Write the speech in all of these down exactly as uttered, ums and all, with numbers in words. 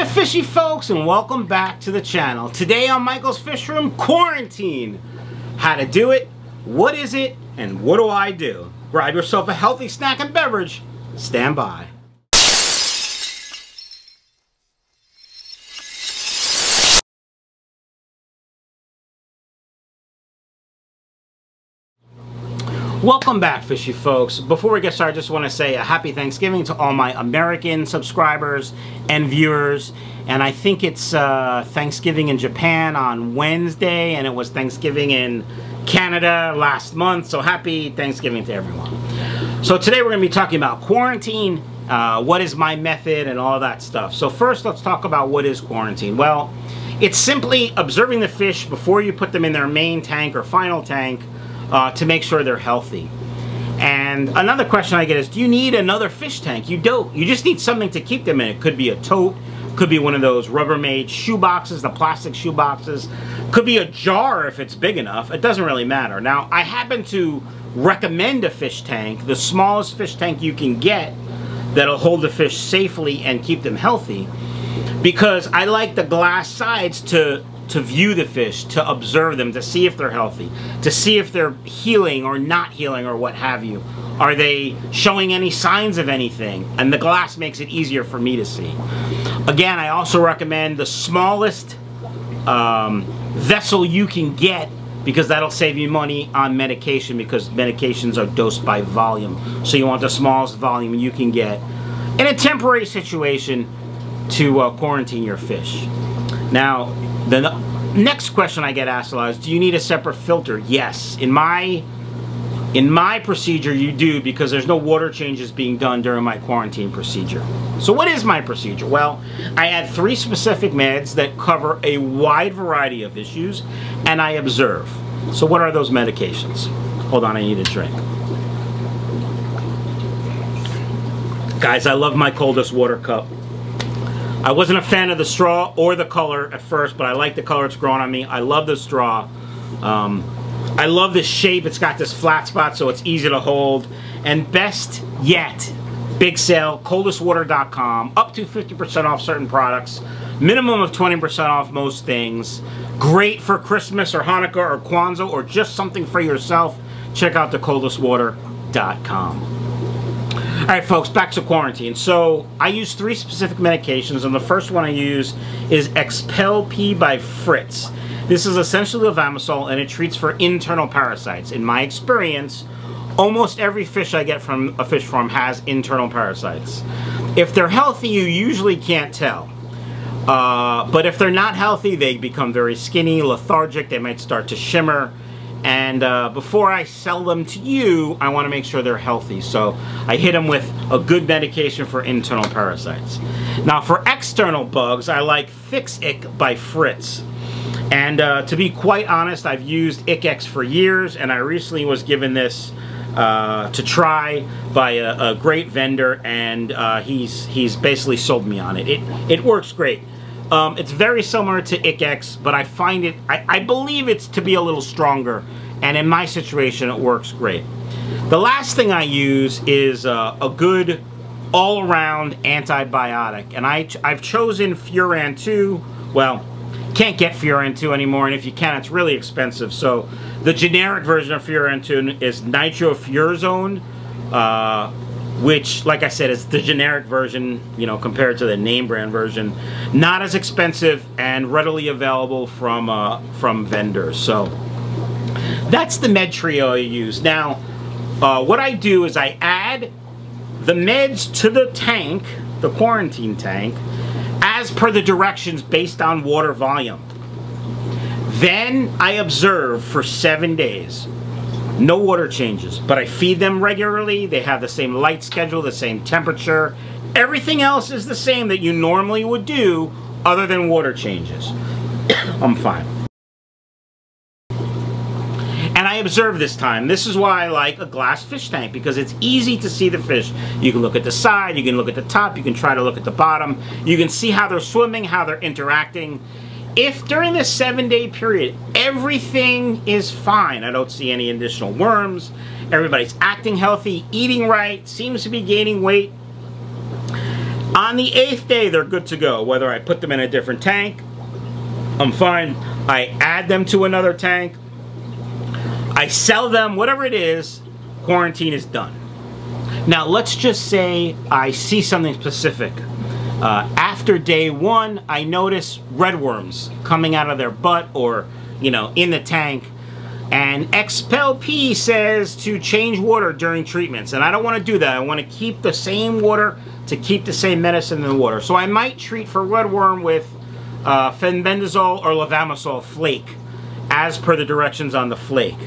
Hiya fishy folks, and welcome back to the channel. Today on Michael's Fish Room, quarantine. How to do it, what is it, and what do I do? Grab yourself a healthy snack and beverage. Stand by. Welcome back, fishy folks. Before we get started, I just want to say a happy Thanksgiving to all my American subscribers and viewers. And I think it's uh, Thanksgiving in Japan on Wednesday, and it was Thanksgiving in Canada last month. So happy Thanksgiving to everyone. So today we're going to be talking about quarantine, uh, what is my method, and all that stuff. So first, let's talk about what is quarantine. Well, it's simply observing the fish before you put them in their main tank or final tank, Uh, to make sure they're healthy. And another question I get is, do you need another fish tank? You don't. You just need something to keep them in. It could be a tote, could be one of those Rubbermaid shoe boxes, the plastic shoe boxes, could be a jar if it's big enough. It doesn't really matter. Now, I happen to recommend a fish tank, the smallest fish tank you can get that'll hold the fish safely and keep them healthy, because I like the glass sides to to view the fish, to observe them, to see if they're healthy, to see if they're healing or not healing or what have you. Are they showing any signs of anything? And the glass makes it easier for me to see. Again, I also recommend the smallest um, vessel you can get, because that'll save you money on medication, because medications are dosed by volume. So you want the smallest volume you can get in a temporary situation to uh, quarantine your fish. Now, the next question I get asked a lot is, do you need a separate filter? Yes. In my in my procedure, you do, because there's no water changes being done during my quarantine procedure. So what is my procedure? Well, I add three specific meds that cover a wide variety of issues, and I observe. So what are those medications? Hold on, I need a drink. Guys, I love my coldest water cup. I wasn't a fan of the straw or the color at first, but I like the color it's grown on me. I love the straw. Um, I love the shape. It's got this flat spot, so it's easy to hold. And best yet, big sale, coldest water dot com. Up to fifty percent off certain products. Minimum of twenty percent off most things. Great for Christmas or Hanukkah or Kwanzaa or just something for yourself. Check out the coldest water dot com. All right, folks, back to quarantine. So I use three specific medications, and the first one I use is Expel P by Fritz. This is essentially Levamisole, and it treats for internal parasites. In my experience, almost every fish I get from a fish farm has internal parasites. If they're healthy, you usually can't tell. Uh, but if they're not healthy, they become very skinny, lethargic, they might start to shimmer. And uh, before I sell them to you, I want to make sure they're healthy. So I hit them with a good medication for internal parasites. Now, for external bugs, I like Fix Ick by Fritz. And uh, to be quite honest, I've used Ich-X for years, and I recently was given this uh, to try by a, a great vendor, and uh, he's he's basically sold me on it. It, it works great. Um, it's very similar to Ich-X, but I find it, I, I believe it's to be a little stronger, and in my situation it works great. The last thing I use is uh, a good all-around antibiotic, and I, I've chosen Furan two. Well, can't get Furan two anymore, and if you can, it's really expensive. So the generic version of Furan two is Nitrofurazone, uh, which, like I said, is the generic version, you know, compared to the name brand version. Not as expensive and readily available from uh, from vendors. So that's the med trio I use. Now, uh, what I do is I add the meds to the tank, the quarantine tank, as per the directions based on water volume. Then I observe for seven days. No water changes, but I feed them regularly. They have the same light schedule, the same temperature. Everything else is the same that you normally would do, other than water changes. I'm fine. And I observe this time. This is why I like a glass fish tank, because it's easy to see the fish. You can look at the side, you can look at the top, you can try to look at the bottom. You can see how they're swimming, how they're interacting. If during this seven-day period everything is fine, I don't see any additional worms, everybody's acting healthy, eating right, seems to be gaining weight, On the eighth day, they're good to go. Whether I put them in a different tank, I'm fine. I add them to another tank, I sell them, whatever it is, quarantine is done. Now let's just say I see something specific. Uh, after day one, I notice redworms coming out of their butt or, you know, in the tank. And Expel P says to change water during treatments. And I don't want to do that. I want to keep the same water to keep the same medicine in the water. So I might treat for redworm with uh, fenbendazole or Levamisole flake as per the directions on the flake.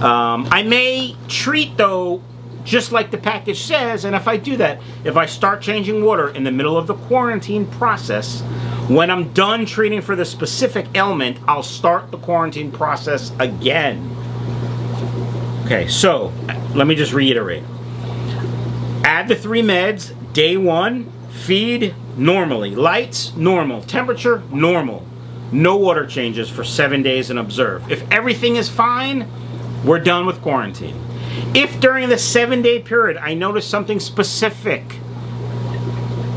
Um, I may treat, though, just like the package says, and if I do that, if I start changing water in the middle of the quarantine process, when I'm done treating for the specific ailment, I'll start the quarantine process again. Okay, so let me just reiterate. Add the three meds, day one, feed normally, lights normal, temperature normal, no water changes for seven days and observe. If everything is fine, we're done with quarantine. If during the seven-day period I notice something specific,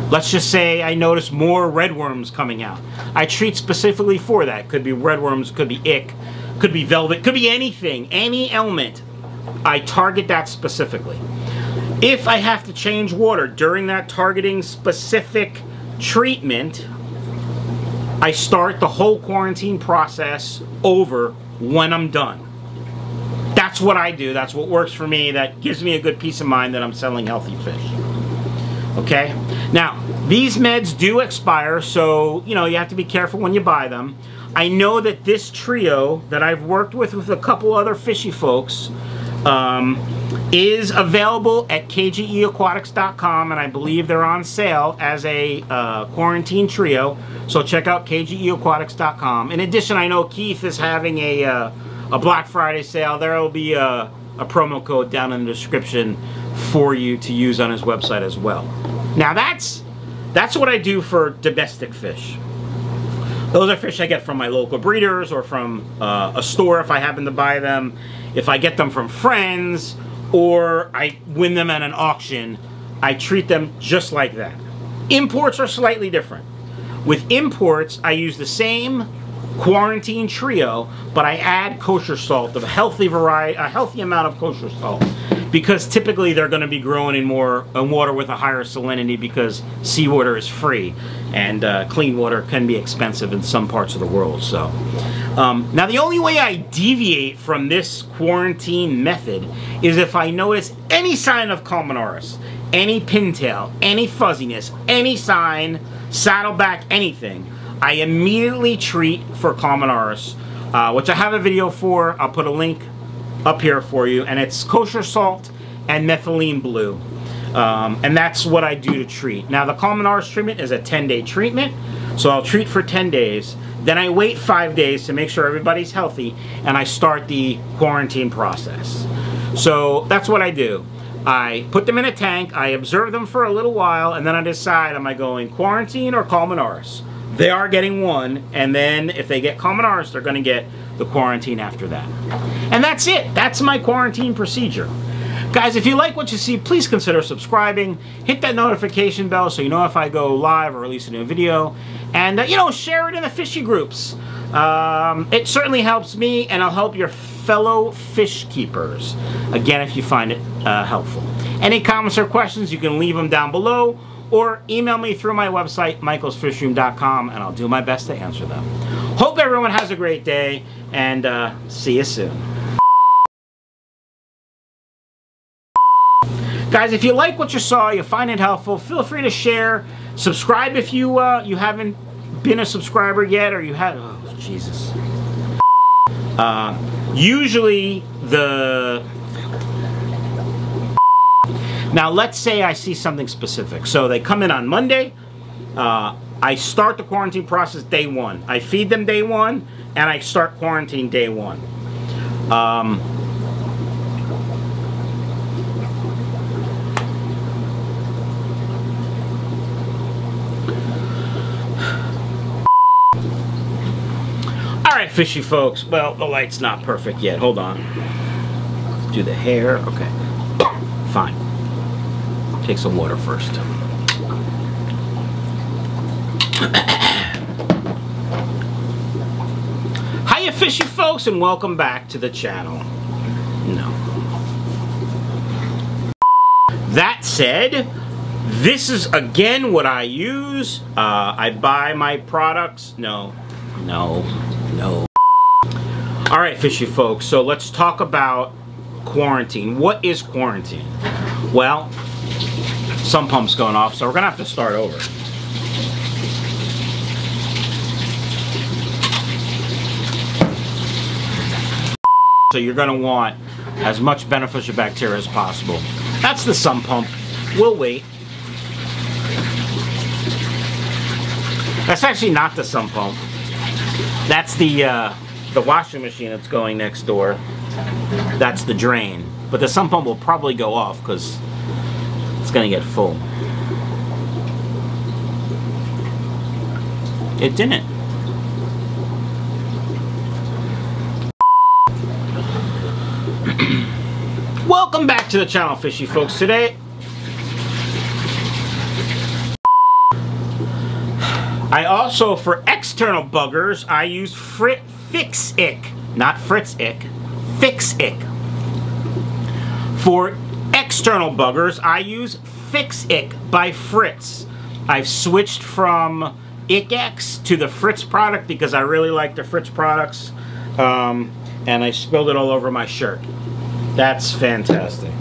let's just say I notice more redworms coming out, I treat specifically for that. Could be redworms, could be ick, could be velvet, could be anything, any ailment. I target that specifically. If I have to change water during that targeting specific treatment, I start the whole quarantine process over when I'm done. That's what I do, that's what works for me, that gives me a good peace of mind that I'm selling healthy fish. Okay? Now, these meds do expire, so, you know, you have to be careful when you buy them. I know that this trio that I've worked with with a couple other fishy folks um, is available at K J E aquatics dot com, and I believe they're on sale as a uh, quarantine trio, so check out K J E aquatics dot com. In addition, I know Keith is having a... Uh, A Black Friday sale. There will be a, a promo code down in the description for you to use on his website as well. Now that's that's what I do for domestic fish. Those are fish I get from my local breeders or from uh, a store if I happen to buy them. If I get them from friends or I win them at an auction, I treat them just like that. Imports are slightly different. With imports, I use the same quarantine trio, but I add kosher salt, a healthy variety, a healthy amount of kosher salt, because typically they're going to be growing in more in water with a higher salinity because seawater is free and uh, clean water can be expensive in some parts of the world. So um, now the only way I deviate from this quarantine method is if I notice any sign of Columnaris, any pintail, any fuzziness, any sign, saddleback, anything. I immediately treat for Columnaris, uh, which I have a video for. I'll put a link up here for you, and it's kosher salt and methylene blue, um, and that's what I do to treat. Now the Columnaris treatment is a ten-day treatment, so I'll treat for ten days, then I wait five days to make sure everybody's healthy, and I start the quarantine process. So that's what I do. I put them in a tank, I observe them for a little while, and then I decide, am I going quarantine or Columnaris? They are getting one, and then if they get Columnaris, they're going to get the quarantine after that. And that's it. That's my quarantine procedure. Guys, if you like what you see, please consider subscribing. Hit that notification bell so you know if I go live or release a new video. And, uh, you know, share it in the fishy groups. Um, it certainly helps me, and it'll help your fellow fish keepers. Again, if you find it uh, helpful. Any comments or questions, you can leave them down below, or email me through my website, michaels fish room dot com, and I'll do my best to answer them. Hope everyone has a great day, and uh, see you soon. Guys, if you like what you saw, you find it helpful, feel free to share. Subscribe if you, uh, you haven't been a subscriber yet, or you have... Oh, Jesus. Uh, usually, the... Now let's say I see something specific. So they come in on Monday, uh, I start the quarantine process day one. I feed them day one, and I start quarantine day one. Um, all right, fishy folks. Well, the light's not perfect yet. Hold on. Do the hair, okay, fine. Take some water first. Hiya fishy folks, and welcome back to the channel. No. That said, this is again what I use. Uh, I buy my products. No, no, no. All right, fishy folks, so let's talk about quarantine. What is quarantine? Well, some pump's going off, so we're gonna have to start over. So you're gonna want as much beneficial bacteria as possible. That's the sump pump. We'll wait. That's actually not the sump pump. That's the uh, the washing machine that's going next door. That's the drain. But the sump pump will probably go off because it's gonna get full. It didn't. Welcome back to the channel, fishy folks. Today, I also, for external buggers, I use Frit Fix Ick, not Fritz Ick, Fix Ick. For external buggers, I use Fix Ick by Fritz. I've switched from Ich-X to the Fritz product because I really like the Fritz products, um, and I spilled it all over my shirt. That's fantastic.